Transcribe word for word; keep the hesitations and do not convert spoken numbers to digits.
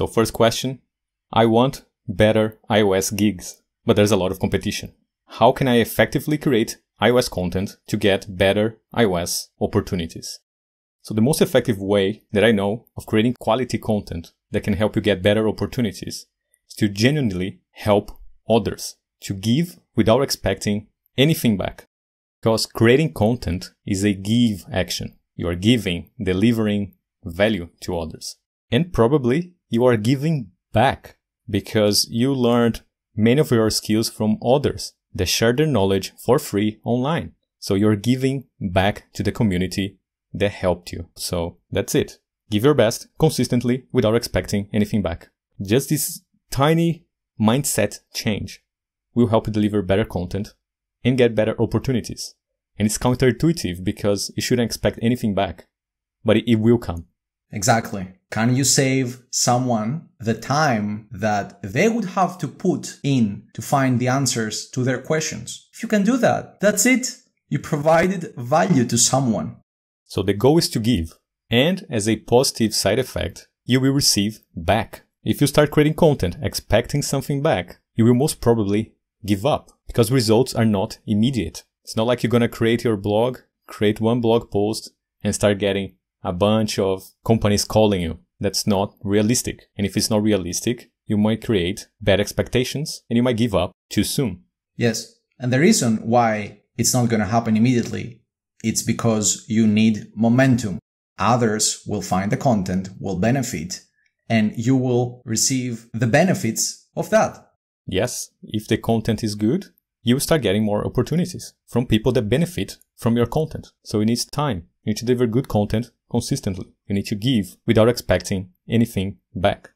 So first question, I want better iOS gigs, but there's a lot of competition. How can I effectively create iOS content to get better iOS opportunities? So the most effective way that I know of creating quality content that can help you get better opportunities is to genuinely help others, to give without expecting anything back. Because creating content is a give action. You are giving, delivering value to others. And probably you are giving back because you learned many of your skills from others that share their knowledge for free online. So you're giving back to the community that helped you. So that's it. Give your best consistently without expecting anything back. Just this tiny mindset change will help you deliver better content and get better opportunities. And it's counterintuitive because you shouldn't expect anything back, but it will come. Exactly. Can you save someone the time that they would have to put in to find the answers to their questions? If you can do that, that's it. You provided value to someone. So the goal is to give. And as a positive side effect, you will receive back. If you start creating content expecting something back, you will most probably give up because results are not immediate. It's not like you're going to create your blog, create one blog post and start getting a bunch of companies calling you. That's not realistic. And if it's not realistic, you might create bad expectations and you might give up too soon. Yes. And the reason why it's not going to happen immediately, it's because you need momentum. Others will find the content, will benefit, and you will receive the benefits of that. Yes. If the content is good, you start getting more opportunities from people that benefit from your content. So it needs time. You need to deliver good content consistently. You need to give without expecting anything back.